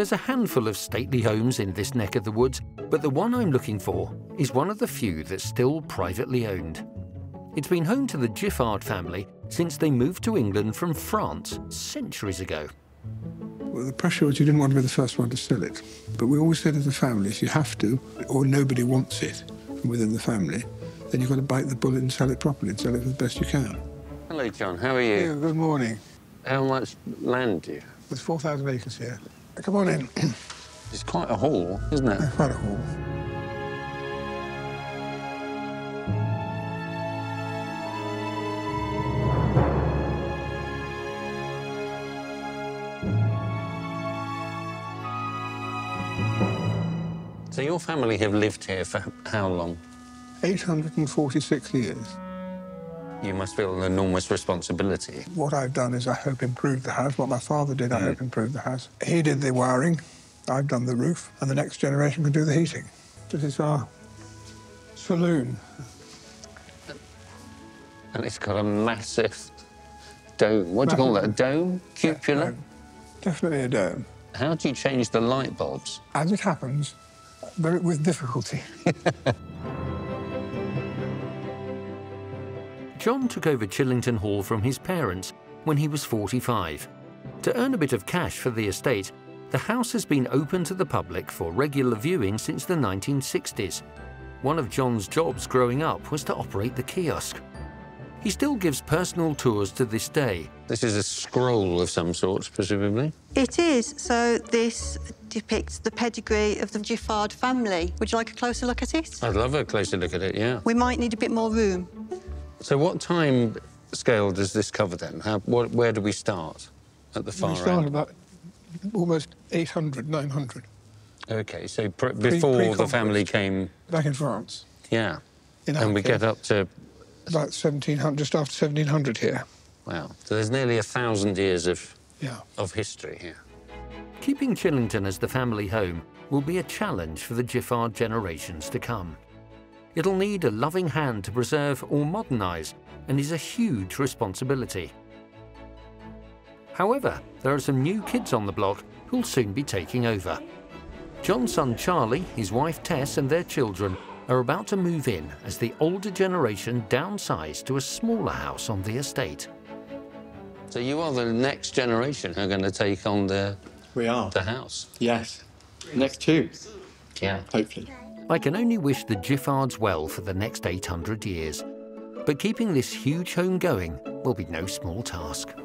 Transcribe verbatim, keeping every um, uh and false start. There's a handful of stately homes in this neck of the woods, but the one I'm looking for is one of the few that's still privately owned. It's been home to the Giffard family since they moved to England from France centuries ago. Well, the pressure was you didn't want to be the first one to sell it. But we always said as a family, if you have to, or nobody wants it from within the family, then you've got to bite the bullet and sell it properly and sell it for the best you can. Hello, John. How are you? Yeah, good morning. How much land do you have? There's four thousand acres here. Come on in. It's quite a haul, isn't it? It's quite a haul. So your family have lived here for how long? eight hundred forty-six years. You must feel an enormous responsibility. What I've done is, I hope, improved the house. What my father did, mm. I hope, improved the house. He did the wiring, I've done the roof, and the next generation can do the heating. This is our saloon. And it's got a massive dome. What do you call that, a dome? Cupola? Yeah, no, definitely a dome. How do you change the light bulbs? As it happens, but with difficulty. John took over Chillington Hall from his parents when he was forty-five. To earn a bit of cash for the estate, the house has been open to the public for regular viewing since the nineteen sixties. One of John's jobs growing up was to operate the kiosk. He still gives personal tours to this day. This is a scroll of some sort, presumably? It is. So this depicts the pedigree of the Giffard family. Would you like a closer look at it? I'd love a closer look at it, yeah. We might need a bit more room. So what time scale does this cover, then? How, what, where do we start at the far end? We start end? about almost eight hundred, nine hundred. OK, so pre before pre the family came... Back in France. Yeah. In and we get up to... About seventeen hundred, just after seventeen hundred here. Wow. So there's nearly a thousand years of, yeah. of history here. Keeping Chillington as the family home will be a challenge for the Giffard generations to come. It'll need a loving hand to preserve or modernise, and is a huge responsibility. However, there are some new kids on the block who'll soon be taking over. John's son Charlie, his wife Tess and their children are about to move in as the older generation downsize to a smaller house on the estate. So you are the next generation who are going to take on the, we are. the house? Yes. Next two. Yeah. Hopefully. I can only wish the Giffards well for the next eight hundred years, but keeping this huge home going will be no small task.